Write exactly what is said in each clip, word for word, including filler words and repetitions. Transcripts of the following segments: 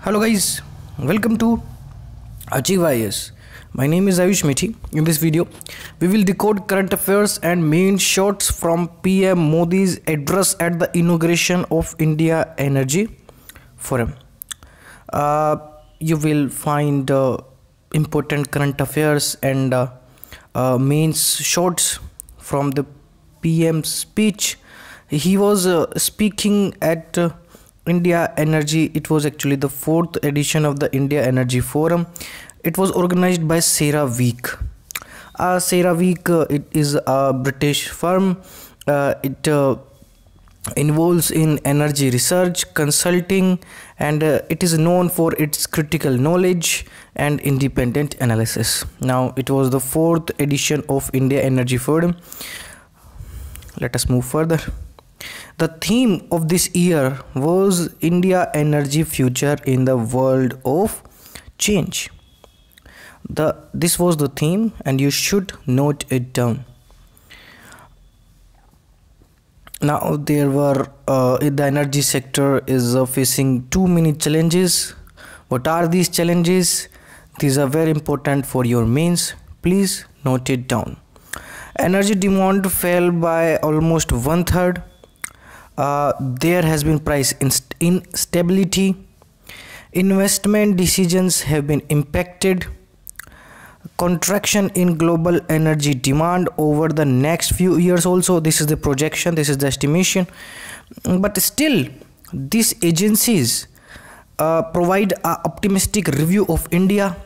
Hello guys, welcome to Achieve I A S. My name is Ayush Meethi. In this video, we will decode current affairs and main shots from P M Modi's address at the inauguration of India Energy Forum. Uh, you will find uh, important current affairs and uh, uh, main shots from the P M's speech. He was uh, speaking at uh, India Energy. It was actually the fourth edition of the India Energy Forum. It was organized by CERAWeek. Uh, CERAWeek uh, it is a British firm. Uh, it uh, involves in energy research, consulting, and uh, it is known for its critical knowledge and independent analysis. Now, it was the fourth edition of India Energy Forum. Let us move further. The theme of this year was India Energy Future in the World of Change. The, this was the theme, and you should note it down. Now, there were uh, the energy sector is uh, facing too many challenges. What are these challenges? These are very important for your mains. Please note it down. Energy demand fell by almost one third. Uh, there has been price instability. Investment decisions have been impacted. Contraction in global energy demand over the next few years also. This is the projection, this is the estimation. But still, these agencies uh, provide an optimistic review of India,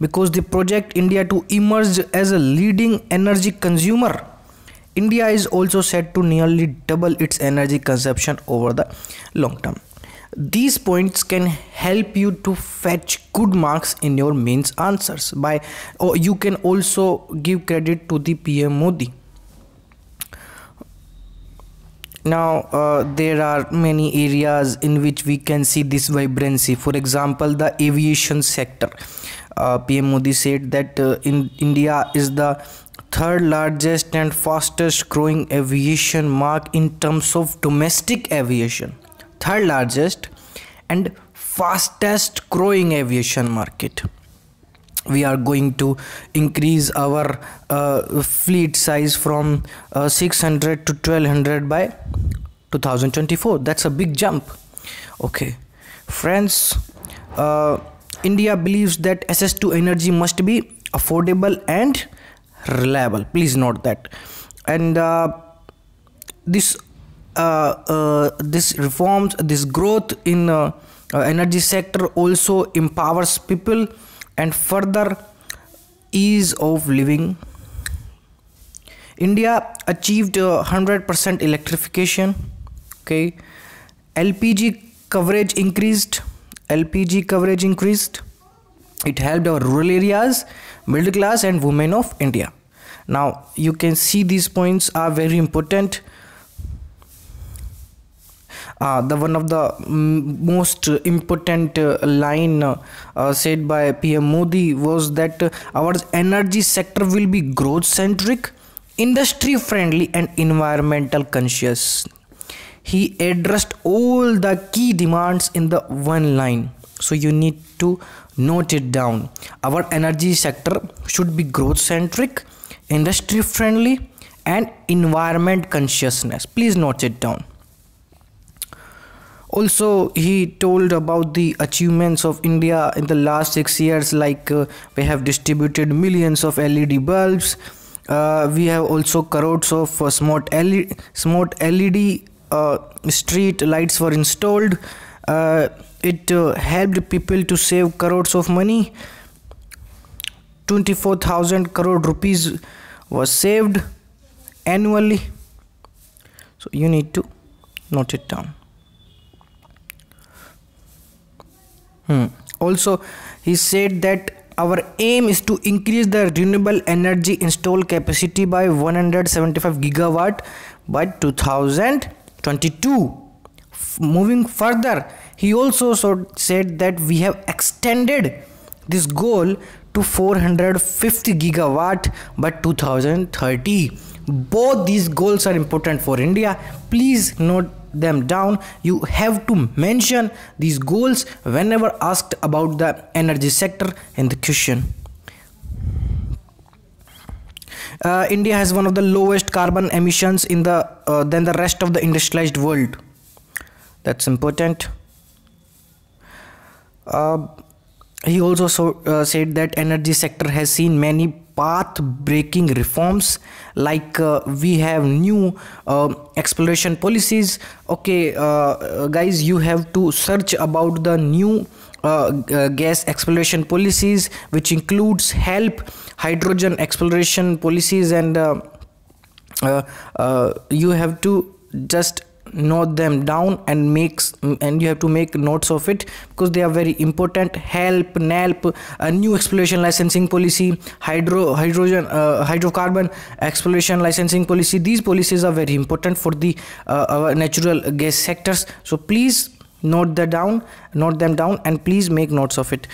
because they project India to emerge as a leading energy consumer. India is also said to nearly double its energy consumption over the long term. These points can help you to fetch good marks in your mains answers. By or you can also give credit to the P M Modi. Now, uh, there are many areas in which we can see this vibrancy. For example, the aviation sector. Uh, P M Modi said that uh, in India is the third largest and fastest growing aviation market in terms of domestic aviation. Third largest and fastest growing aviation market. We are going to increase our uh, fleet size from uh, six hundred to twelve hundred by two thousand twenty-four. That's a big jump. Okay, friends, uh, India believes that access to energy must be affordable and reliable. Please note that. And uh, this uh, uh, this reforms, this growth in uh, uh, energy sector also empowers people and further ease of living. India achieved one hundred percent uh, electrification. Okay, L P G coverage increasincreased. L P G coverage increased. It helped our rural areas, middle class and women of India. Now, you can see these points are very important. Uh, the one of the most important uh, line uh, uh, said by P M Modi was that uh, our energy sector will be growth centric, industry friendly and environmental conscious. He addressed all the key demands in the one line. So you need to note it down. Our energy sector should be growth centric, industry friendly and environment consciousness. Please note it down. Also, he told about the achievements of India in the last six years, like uh, we have distributed millions of L E D bulbs. Uh, we have also crores of uh, smart L E D, smart L E D uh, street lights were installed. Uh, it uh, helped people to save crores of money. twenty-four thousand crore rupees was saved annually. So you need to note it down. Hmm. Also, he said that our aim is to increase the renewable energy install capacity by one hundred seventy-five gigawatt by two thousand twenty-two. F- moving further, he also so said that we have extended this goal to four hundred fifty gigawatt by two thousand thirty. Both these goals are important for India. Please note them down. You have to mention these goals whenever asked about the energy sector in the question. Uh, India has one of the lowest carbon emissions in the uh, than the rest of the industrialized world. That's important. Uh, he also so, uh, said that energy sector has seen many path-breaking reforms, like uh, we have new uh, exploration policies. Okay, uh, guys, you have to search about the new Uh, uh, gas exploration policies, which includes help hydrogen exploration policies, and uh, uh, uh, you have to just note them down and makes and you have to make notes of it, because they are very important. Help, N E L P, a new exploration licensing policy, hydro hydrogen uh, hydrocarbon exploration licensing policy. These policies are very important for the uh, our natural gas sectors, so please note that down, note them down, and please make notes of it.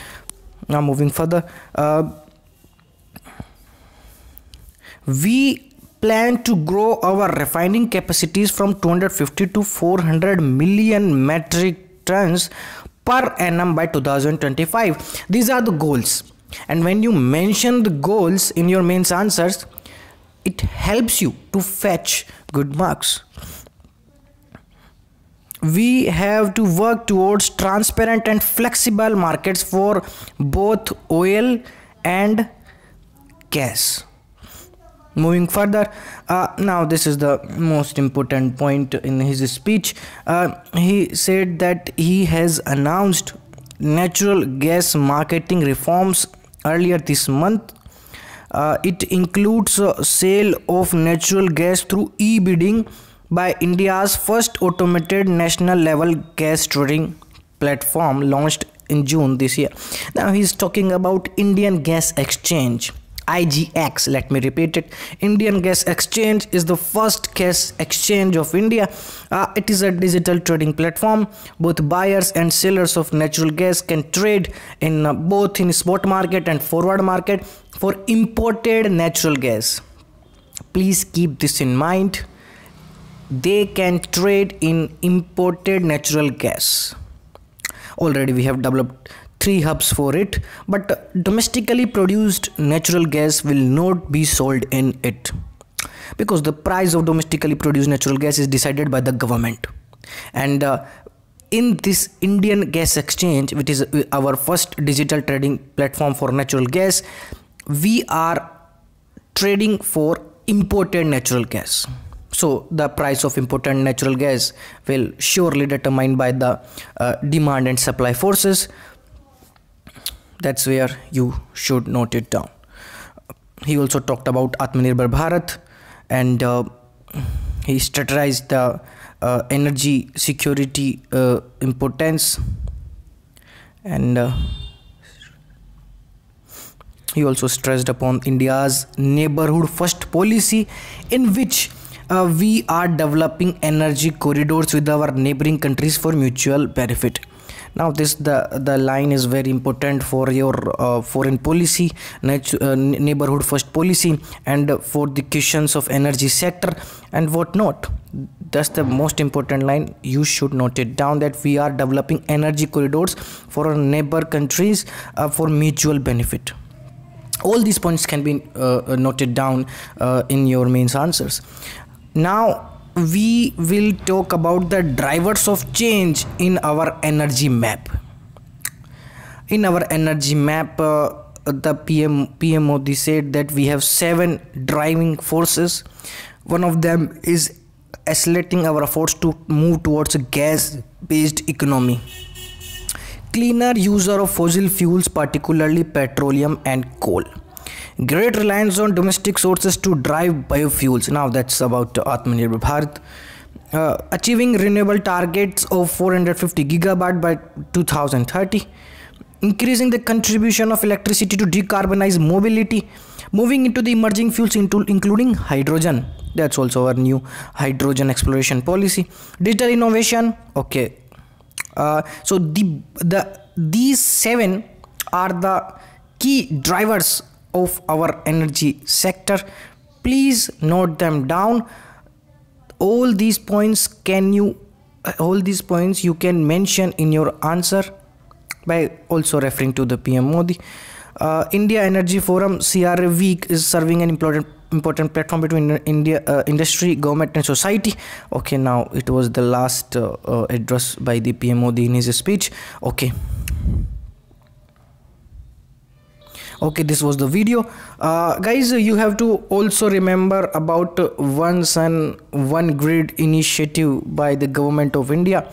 Now moving further, uh, we plan to grow our refining capacities from two hundred fifty to four hundred million metric tons per annum by two thousand twenty-five. These are the goals, and when you mention the goals in your mains answers, it helps you to fetch good marks. We have to work towards transparent and flexible markets for both oil and gas. Moving further, uh, now this is the most important point in his speech. Uh, he said that he has announced natural gas marketing reforms earlier this month. Uh, it includes uh, sale of natural gas through e-bidding by India's first automated national level gas trading platform, launched in June this year. Now he's talking about Indian Gas Exchange, I G X. Let me repeat it. Indian Gas Exchange is the first gas exchange of India. Uh, it is a digital trading platform. Both buyers and sellers of natural gas can trade in uh, both in spot market and forward market for imported natural gas. Please keep this in mind. They can trade in imported natural gas. Already we have developed three hubs for it, but domestically produced natural gas will not be sold in it, because the price of domestically produced natural gas is decided by the government. And uh, in this Indian Gas Exchange, which is our first digital trading platform for natural gas, we are trading for imported natural gas. So the price of imported natural gas will surely determined by the uh, demand and supply forces. That's where you should note it down. He also talked about Atmanirbhar Bharat, and uh, he strategized the uh, energy security uh, importance, and uh, he also stressed upon India's neighborhood first policy, in which Uh, we are developing energy corridors with our neighboring countries for mutual benefit. Now this the the line is very important for your uh, foreign policy, uh, neighborhood first policy, and for the questions of energy sector and whatnot. That's the most important line. You should note it down, that we are developing energy corridors for our neighbor countries uh, for mutual benefit. All these points can be uh, noted down uh, in your mains answers. Now we will talk about the drivers of change in our energy map. In our energy map, uh, the P M Modi said that we have seven driving forces. One of them is accelerating our efforts to move towards a gas-based economy. Cleaner user of fossil fuels, particularly petroleum and coal. Great reliance on domestic sources to drive biofuels. Now that's about Atmanirbhar Bharat. Uh, achieving renewable targets of four hundred fifty gigawatt by two thousand thirty. Increasing the contribution of electricity to decarbonize mobility. Moving into the emerging fuels, into, including hydrogen. That's also our new hydrogen exploration policy. Digital innovation. Okay. Uh, so the, the these seven are the key drivers of our energy sector. Please note them down. All these points can you all these points you can mention in your answer by also referring to the P M Modi. Uh, India Energy Forum CERAWeek is serving an important important platform between India uh, industry, government and society. Okay, now it was the last uh, uh, address by the P M Modi in his speech. Okay. Okay, this was the video. Uh, guys, you have to also remember about One Sun, One Grid initiative by the government of India.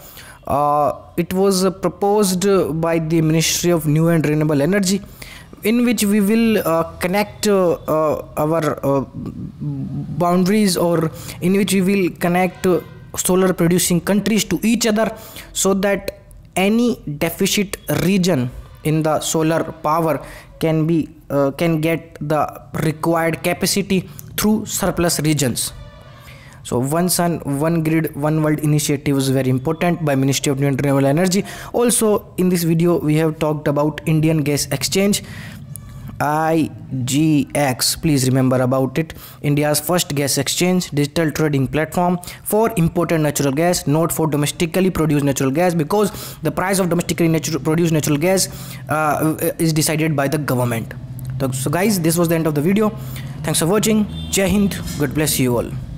Uh, it was proposed by the Ministry of New and Renewable Energy, in which we will uh, connect uh, uh, our uh, boundaries, or in which we will connect uh, solar producing countries to each other, so that any deficit region in the solar power can be uh, can get the required capacity through surplus regions. So One Sun, One Grid, One World initiative is very important by Ministry of New and Renewable Energy. Also in this video we have talked about Indian Gas Exchange, I G X. Please remember about it. India's first gas exchange, digital trading platform for imported natural gas, not for domestically produced natural gas, because the price of domestically natu produced natural gas uh, is decided by the government. So guys, this was the end of the video. Thanks for watching. Jai Hind. God bless you all.